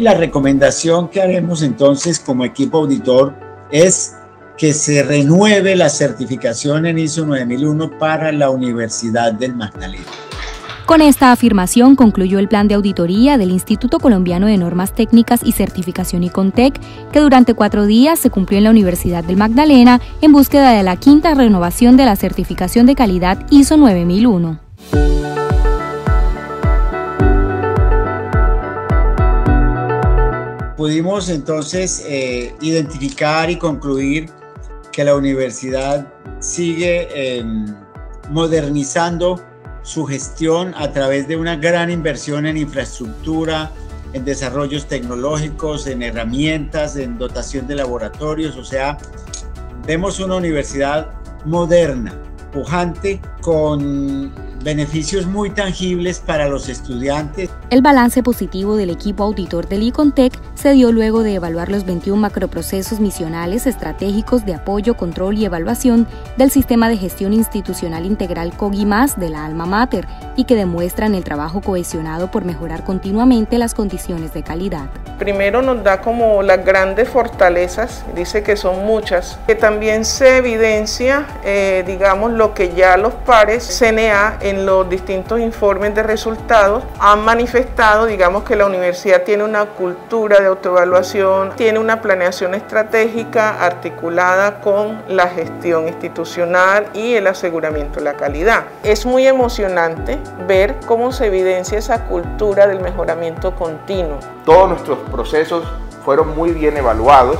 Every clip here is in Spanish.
La recomendación que haremos entonces como equipo auditor es que se renueve la certificación en ISO 9001 para la Universidad del Magdalena. Con esta afirmación concluyó el plan de auditoría del Instituto Colombiano de Normas Técnicas y Certificación ICONTEC, que durante 4 días se cumplió en la Universidad del Magdalena en búsqueda de la 5ª renovación de la certificación de calidad ISO 9001. Pudimos entonces identificar y concluir que la universidad sigue modernizando su gestión a través de una gran inversión en infraestructura, en desarrollos tecnológicos, en herramientas, en dotación de laboratorios. O sea, vemos una universidad moderna, pujante, con beneficios muy tangibles para los estudiantes. El balance positivo del equipo auditor del ICONTEC se dio luego de evaluar los 21 macroprocesos misionales estratégicos de apoyo, control y evaluación del Sistema de Gestión Institucional Integral COGUI+ de la Alma Mater y que demuestran el trabajo cohesionado por mejorar continuamente las condiciones de calidad. Primero nos da como las grandes fortalezas, dice que son muchas, que también se evidencia, digamos, lo que ya los pares CNA en los distintos informes de resultados han manifestado, digamos, que la universidad tiene una cultura de autoevaluación, tiene una planeación estratégica articulada con la gestión institucional y el aseguramiento de la calidad. Es muy emocionante ver cómo se evidencia esa cultura del mejoramiento continuo. Todos nuestros procesos fueron muy bien evaluados,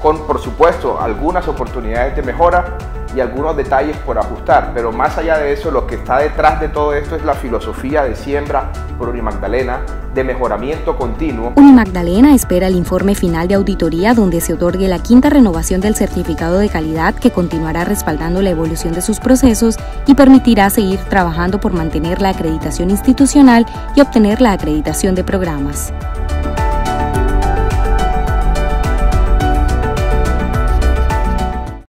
con por supuesto algunas oportunidades de mejora y algunos detalles por ajustar, pero más allá de eso, lo que está detrás de todo esto es la filosofía de siembra por Unimagdalena, de mejoramiento continuo. Unimagdalena espera el informe final de auditoría donde se otorgue la 5ª renovación del certificado de calidad, que continuará respaldando la evolución de sus procesos y permitirá seguir trabajando por mantener la acreditación institucional y obtener la acreditación de programas.